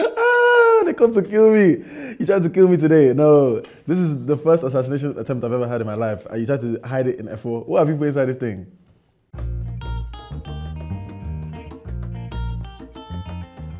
Ah, they come to kill me. You tried to kill me today. No, this is the first assassination attempt I've ever had in my life. You tried to hide it in Efo. What have you put inside this thing?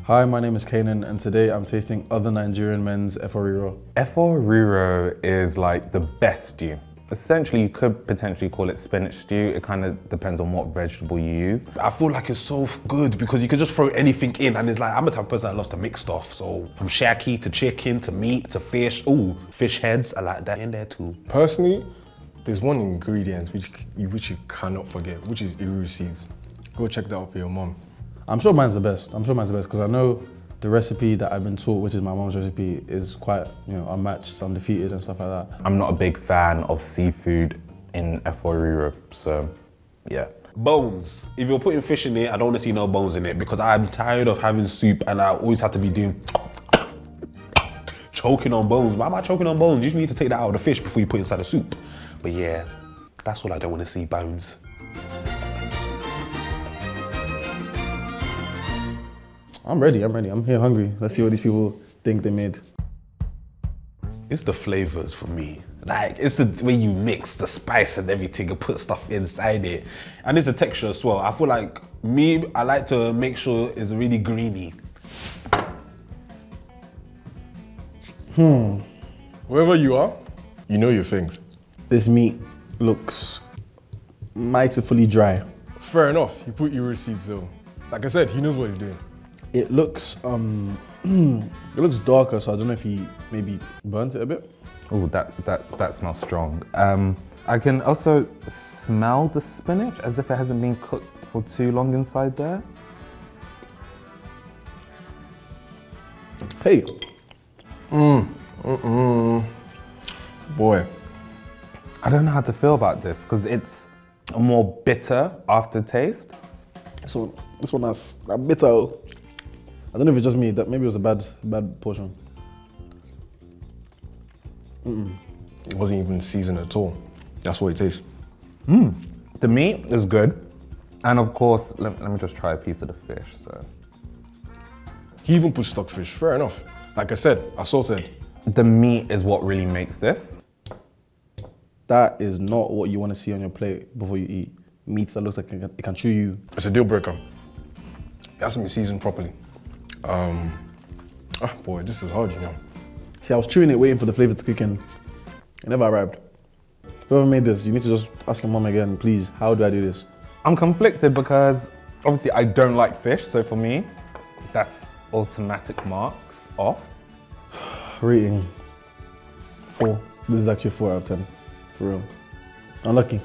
Hi, my name is Kanan, and today I'm tasting other Nigerian men's Efo Riro. Efo Riro is like the best stew. Essentially, you could potentially call it spinach stew. It kind of depends on what vegetable you use. I feel like it's so good because you can just throw anything in, and it's like, I'm the type of person that loves to mix stuff. So from shaki to chicken to meat to fish, ooh, fish heads, I like that in there too. Personally, there's one ingredient which you cannot forget, which is iru seeds. Go check that out for your mom. I'm sure mine's the best. I'm sure mine's the best because I know the recipe that I've been taught, which is my mom's recipe, is quite, you know, unmatched, undefeated and stuff like that. I'm not a big fan of seafood in Efo Riro, so yeah. Bones. If you're putting fish in it, I don't want to see no bones in it because I'm tired of having soup and I always have to be doing choking on bones. Why am I choking on bones? You need to take that out of the fish before you put it inside the soup. But yeah, that's all I don't want to see, bones. I'm ready, I'm ready. I'm here hungry. Let's see what these people think they made. It's the flavors for me. Like, it's the way you mix the spice and everything and put stuff inside it. And it's the texture as well. I feel like me, I like to make sure it's really greeny. Wherever you are, you know your things. This meat looks mightifully dry. Fair enough. You put iru seeds though. Like I said, he knows what he's doing. It looks it looks darker, so I don't know if he maybe burnt it a bit. Oh, that smells strong. I can also smell the spinach as if it hasn't been cooked for too long inside there. Hey. Boy. I don't know how to feel about this because it's a more bitter aftertaste. So this one has a bitter. I don't know if it's just me, that maybe it was a bad portion. It wasn't even seasoned at all. That's what it tastes. The meat is good. And of course, let me just try a piece of the fish, so. He even put stockfish, fair enough. Like I said, I salted. The meat is what really makes this. That is not what you want to see on your plate before you eat. Meat that looks like it can chew you. It's a deal breaker. It hasn't been seasoned properly. Oh boy, this is hard, you know. See, I was chewing it, waiting for the flavor to kick in. It never arrived. Whoever made this, you need to just ask your mom again, please, how do I do this? I'm conflicted because obviously I don't like fish, so for me, that's automatic marks off. Rating 4. This is actually 4 out of 10, for real. Unlucky.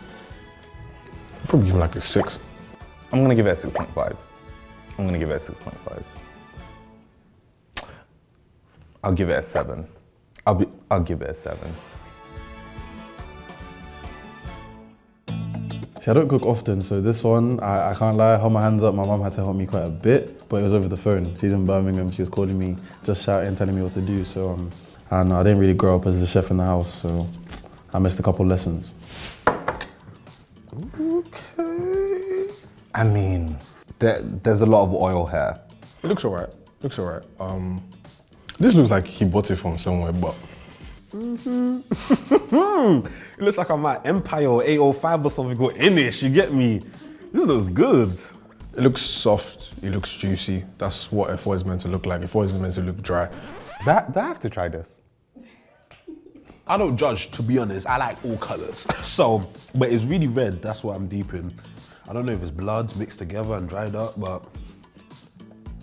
I'd probably give it like a 6. I'm gonna give it a 6.5. I'm gonna give it a 6.5. I'll give it a 7. I'll give it a 7. See, I don't cook often, so this one, I can't lie, I held my hands up. My mom had to help me quite a bit, but it was over the phone. She's in Birmingham, she was calling me, just shouting, telling me what to do. So I don't know, I didn't really grow up as a chef in the house, so I missed a couple lessons. Okay. I mean, there's a lot of oil here. It looks alright. Looks alright. This looks like he bought it from somewhere, but... It looks like I'm at Empire or 805 or something, go in it, you get me? This looks good. It looks soft, it looks juicy. That's what Efo is meant to look like. Efo isn't meant to look dry. Do I have to try this? I don't judge, to be honest. I like all colors. So, but it's really red, that's what I'm deep in. I don't know if it's blood mixed together and dried up, but...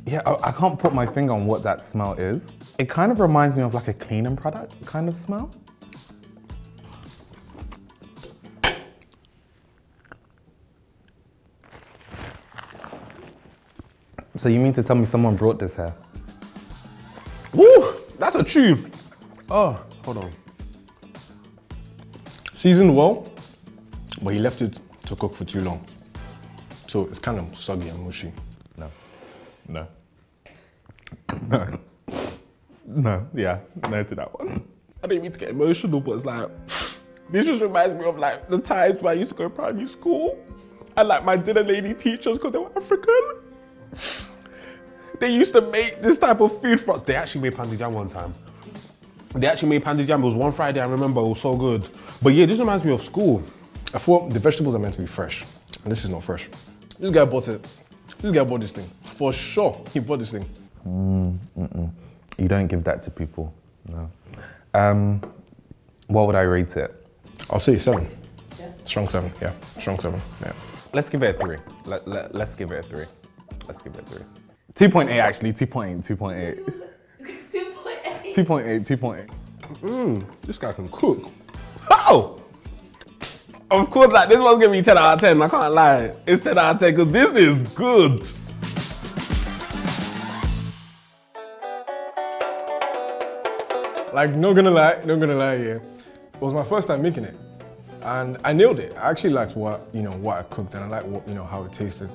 Yeah, I can't put my finger on what that smell is. It kind of reminds me of like a cleaning product kind of smell. So you mean to tell me someone brought this here? Woo, that's a chew. Oh, hold on. Seasoned well, but he left it to cook for too long. So it's kind of soggy and mushy. No. No. No, yeah, no to that one. I didn't mean to get emotional, but it's like, this just reminds me of like the times when I used to go to primary school and like my dinner lady teachers, because they were African. They used to make this type of food for us. They actually made pandy jam one time. They actually made pandy jam. It was one Friday, I remember. It was so good. But yeah, this reminds me of school. I thought the vegetables are meant to be fresh, and this is not fresh. This guy bought it. This guy bought this thing. For sure, he bought this thing. You don't give that to people, no. What would I rate it? I'll say 7. Yeah. Strong 7, yeah. Strong 7, yeah. Let's give it a 3. Let's give it a 3. Let's give it a 3. 2.8 actually, 2.8, 2.8. 2.8? 2.8, 2.8. This guy can cook. Oh! Of course, like, this one's gonna be 10 out of 10, I can't lie. It's 10 out of 10, because this is good. Like, not gonna lie here. It was my first time making it, and I nailed it. I actually liked what, you know, what I cooked, and I liked what, you know, how it tasted.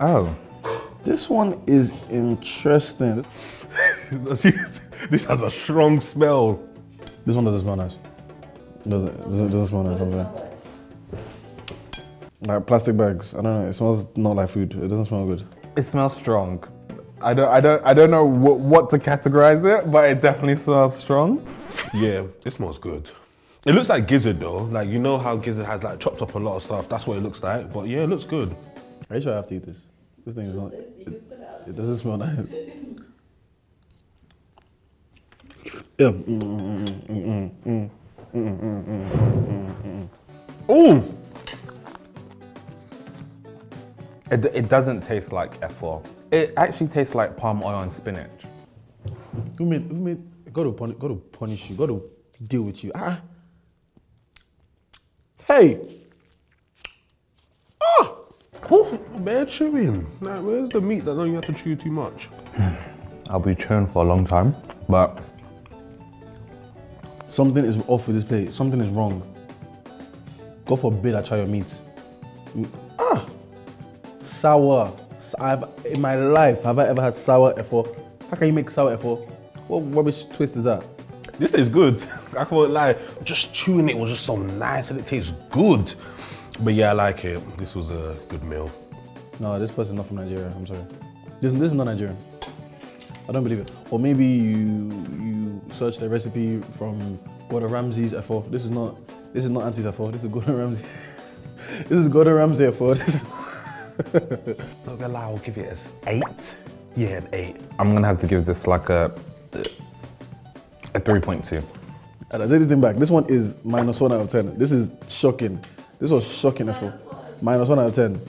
Oh, this one is interesting. This has a strong smell. This one doesn't smell nice. Doesn't smell nice over there. Like plastic bags. I don't know. It smells not like food. It doesn't smell good. It smells strong. I don't know what to categorize it, but it definitely smells strong. Yeah, it smells good. It looks like gizzard though. Like, you know how gizzard has like chopped up a lot of stuff. That's what it looks like. But yeah, it looks good. Are you sure I have to eat this? This thing is not. It doesn't smell nice. Yeah. Oh. It doesn't taste like Efo. It actually tastes like palm oil and spinach. Who made? Got to punish you. Got to deal with you. Ah. Hey. Ah. Oh, bear chewing. Like, where's the meat that don't you have to chew too much? I'll be chewing for a long time, but something is off with this plate. Something is wrong. God forbid I try your meat. Ah. Sour. In my life, have I ever had sour Efo? How can you make sour Efo? What rubbish twist is that? This tastes good. I can't lie. Just chewing it was just so nice and it tastes good. But yeah, I like it. This was a good meal. No, this person's not from Nigeria. I'm sorry. This is not Nigerian. I don't believe it. Or maybe you searched a recipe from Gordon Ramsay's Efo. This is not Auntie's Efo. This is Gordon Ramsay. This is Gordon Ramsay Efo. Not gonna lie, I'll give it an 8. Yeah, an 8. I'm gonna have to give this like a 3.2. And I take this thing back. This one is -1 out of 10. This is shocking. This was shocking. -1 out of 10.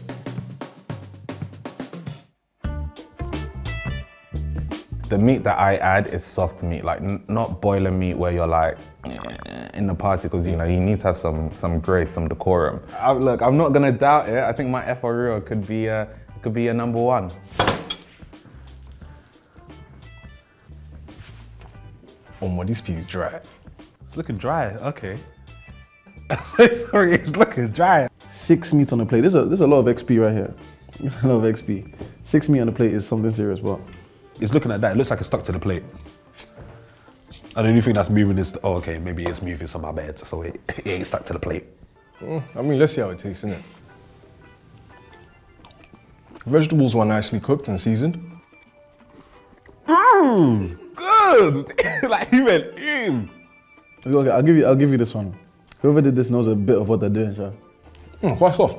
The meat that I add is soft meat, like not boiler meat where you're like in the party, because you know you need to have some grace, some decorum. Look, I'm not gonna doubt it. I think my Efo Riro could be a #1. Oh my, this piece is dry. It's looking dry. Okay. Sorry, it's looking dry. 6 meats on the plate. There's a lot of XP right here. There's a lot of XP. 6 meat on the plate is something serious, but. It's looking at that, it looks like it's stuck to the plate. And the only thing that's moving is, oh, okay, maybe it's moving somehow bad, so it ain't stuck to the plate. I mean, let's see how it tastes, innit? Vegetables were nicely cooked and seasoned. Good! Like, he went in. Okay, I'll give you this one. Whoever did this knows a bit of what they're doing, sure. Quite soft.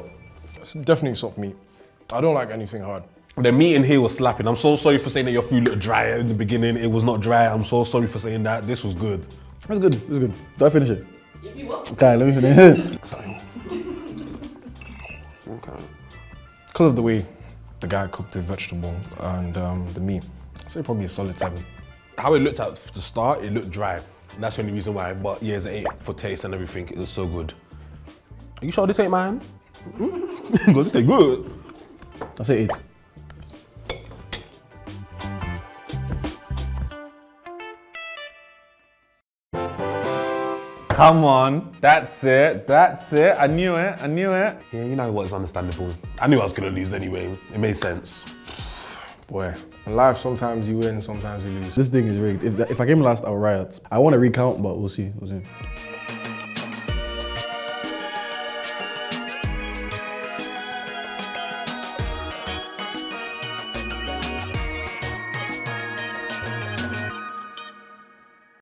It's definitely soft meat. I don't like anything hard. The meat in here was slapping. I'm so sorry for saying that your food looked dry in the beginning. It was not dry. I'm so sorry for saying that. This was good. It's good. It's good. Do I finish it? If you want. Okay, let me finish it. Sorry. Okay. Because of the way the guy cooked the vegetable and the meat, I'd say probably a solid 7. How it looked at the start, it looked dry. That's the only reason why. But yeah, it's an 8 for taste and everything. It was so good. Are you sure this ain't mine? Because this ain't good. I'll say 8. Come on, that's it, I knew it. Yeah, you know what, it's understandable. I knew I was gonna lose anyway, it made sense. Boy, in life sometimes you win, sometimes you lose. This thing is rigged. If I came last, I'll riot. I wanna recount, but we'll see.